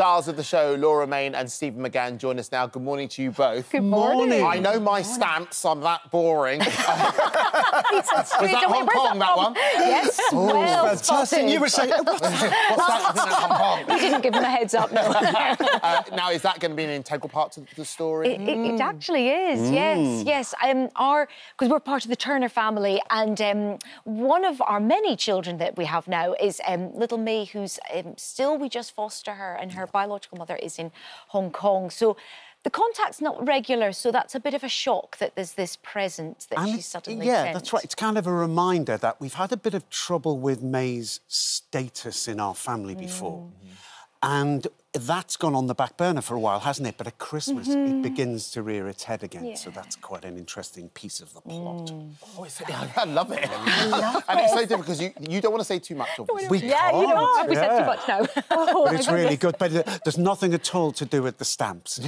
Stars of the show, Laura Main and Stephen McGann, join us now. Good morning to you both. Good morning. I know my stamps, I'm that boring. Was that Hong Kong, that one? Yes, well spotted. You were saying, what's that Hong Kong? You didn't give them a heads up, no. Now, is that going to be an integral part to the story? It actually is, yes. Because we're part of the Turner family, and one of our many children that we have now is little May, who's still, we just foster her, and her biological mother is in Hong Kong. So the contact's not regular, so that's a bit of a shock that there's this present that she's suddenly sent. That's right. It's kind of a reminder that we've had a bit of trouble with May's status in our family before. And that's gone on the back burner for a while, hasn't it? But at Christmas, it begins to rear its head again. Yeah. So that's quite an interesting piece of the plot. Oh, I love it. And it's so different because you don't want to say too much, obviously. You don't. We said too much now. But it's really good. But there's nothing at all to do with the stamps.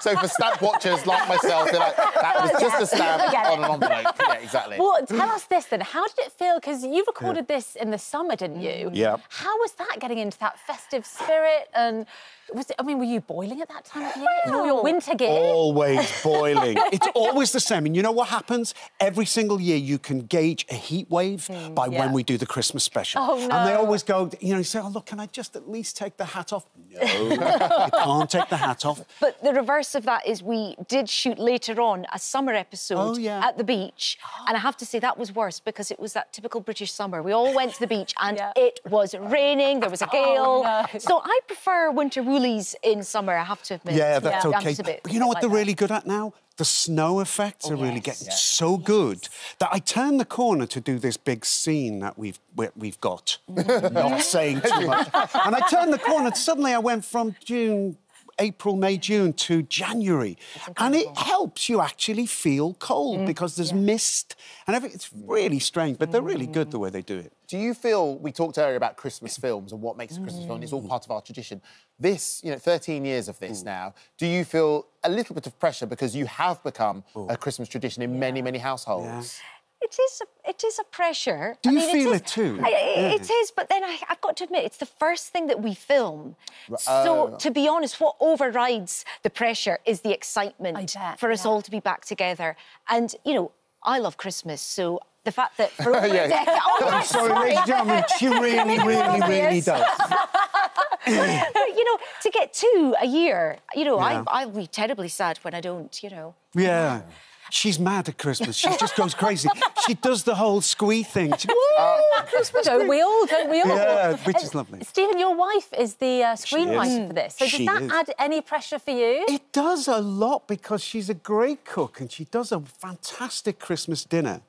So for stamp watchers like myself, they're like, that was just a stamp on an envelope. Yeah, exactly. Well, tell us this then. How did it feel? Because you recorded this in the summer, didn't you? Yeah. How was that getting into that festive spirit? And was it, I mean, were you boiling at that time of year? And all your winter gear? Always boiling. It's always the same. And you know what happens? Every single year you can gauge a heat wave by when we do the Christmas special. Oh, no. And they always go, you know, you say, oh, look, can I just at least take the hat off? No, you can't take the hat off. But the reverse of that is we did shoot later on a summer episode at the beach. And I have to say that was worse because it was that typical British summer. We all went to the beach and it was raining, there was a gale. Oh, no. So I prefer winter woolies in summer, I have to admit. Yeah, that's OK. But you know what they're really good at now? The snow effects are really getting so good that I turn the corner to do this big scene that we've got. Not saying too much. And I turned the corner and suddenly I went from April, May, June to January. And it helps you actually feel cold because there's mist and everything. It's really strange, but they're really good the way they do it. Do you feel, we talked earlier about Christmas films and what makes a Christmas film, it's all part of our tradition. This, you know, 13 years of this now, do you feel a little bit of pressure because you have become a Christmas tradition in many, many households? Yeah. It is a pressure. Do you feel it too? It is, but then I've got to admit, it's the first thing that we film. So, to be honest, what overrides the pressure is the excitement for us all to be back together. And, you know, I love Christmas, so the fact that for over a decade... I'm sorry, ladies and gentlemen, she really does. But, you know, to get two a year, you know, I'll be terribly sad when I don't, you know. Yeah. She's mad at Christmas. She just goes crazy. She does the whole squee thing. She, Christmas. Don't we all? Yeah, which is lovely. Stephen, your wife is the screenwriter for this. So does that add any pressure for you? It does a lot because she's a great cook and she does a fantastic Christmas dinner.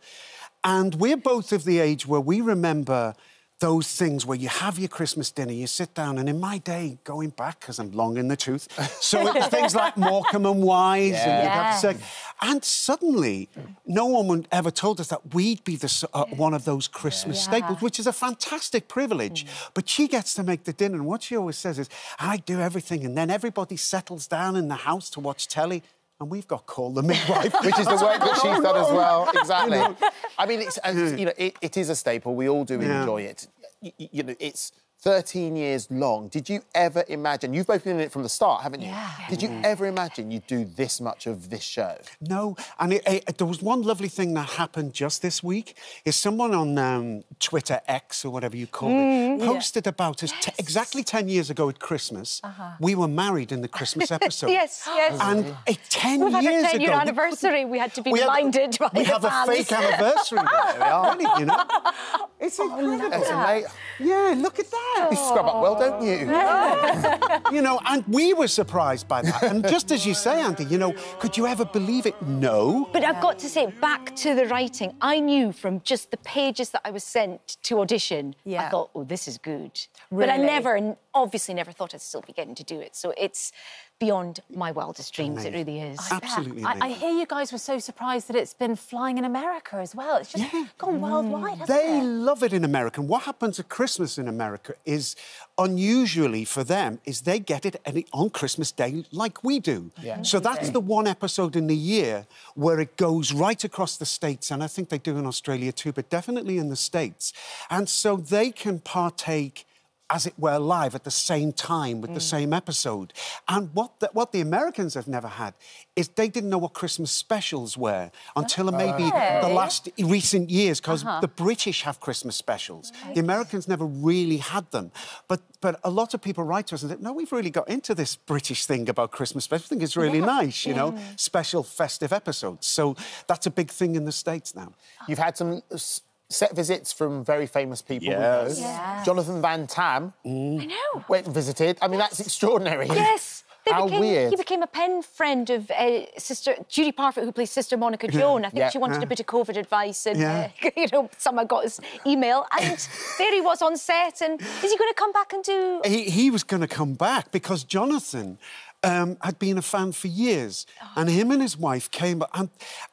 And we're both of the age where we remember those things where you have your Christmas dinner, you sit down, and in my day, going back, because I'm long in the tooth, so it was things like Morecambe and Wise, and you'd have sex. And suddenly, no one ever told us that we'd be the, one of those Christmas staples, which is a fantastic privilege. But she gets to make the dinner, and what she always says is, I do everything, and then everybody settles down in the house to watch telly. And we've got Call the Midwife, which is the work that she's done as well. Exactly. You know? I mean, it's, you know, it is a staple. We all do enjoy it. You know, it's 13 years long. Did you ever imagine... You've both been in it from the start, haven't you? Yeah. Did you ever imagine you'd do this much of this show? No. And there was one lovely thing that happened just this week, is someone on Twitter, X or whatever you call it, posted about us exactly 10 years ago at Christmas. We were married in the Christmas episode. yes. And 10 years ago... We've had a 10-year anniversary. We had to be blinded by the fans. We have a fake anniversary. There, you know? It's incredible. Yeah, look at that. You scrub up well, don't you? Yeah. You know, and we were surprised by that. And just as you say, Andy, you know, could you ever believe it? No. But I've got to say, back to the writing, I knew from just the pages that I was sent to audition, I thought, oh, this is good. Really? But I obviously never thought I'd still be getting to do it. So it's beyond my wildest dreams, it really is. Absolutely. I hear you guys were so surprised that it's been flying in America as well. It's just gone worldwide, hasn't it? They love it in America. And what happens at Christmas in America is, unusually for them, is they get it on Christmas Day like we do. Yeah. So that's the one episode in the year where it goes right across the States, and I think they do in Australia too, but definitely in the States. And so they can partake as it were, live at the same time with the same episode. And what the Americans have never had is they didn't know what Christmas specials were until maybe the last recent years, because the British have Christmas specials. Right. The Americans never really had them. But a lot of people write to us and say, no, we've really got into this British thing about Christmas specials. I think it's really nice, you know, special festive episodes. So that's a big thing in the States now. You've had some set visits from very famous people. Yes. Yes. Jonathan Van Tam. I know. Went and visited. I mean, that's extraordinary. Yes. How weird. He became a pen friend of Sister Judy Parfitt, who plays Sister Monica Joan. I think she wanted a bit of COVID advice and, you know, someone got his email. And there he was on set. And is he going to come back and do...? He was going to come back because Jonathan... had been a fan for years, and him and his wife came,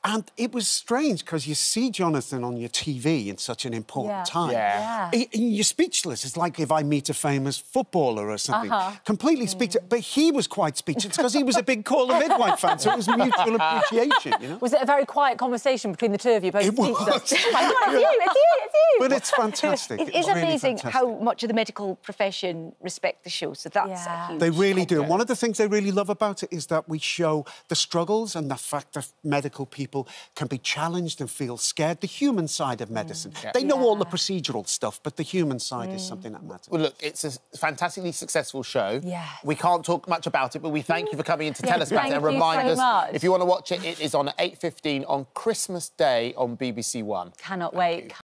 and it was strange because you see Jonathan on your TV in such an important time. Yeah. You're speechless. It's like if I meet a famous footballer or something. Completely speechless. But he was quite speechless because he was a big Call the Midwife fan, so it was mutual appreciation. You know? Was it a very quiet conversation between the two of you? Both it was. it's you. But it's fantastic. It is really amazing how much of the medical profession respect the show. So that's a huge. They really do. And one of the things they really love about it is that we show the struggles and the fact that medical people can be challenged and feel scared. The human side of medicine. They know all the procedural stuff, but the human side is something that matters. Well, look, it's a fantastically successful show. Yeah. We can't talk much about it, but we thank you for coming in to tell us about it and remind us. If you want to watch it, it is on at 8:15 on Christmas Day on BBC One. Cannot wait.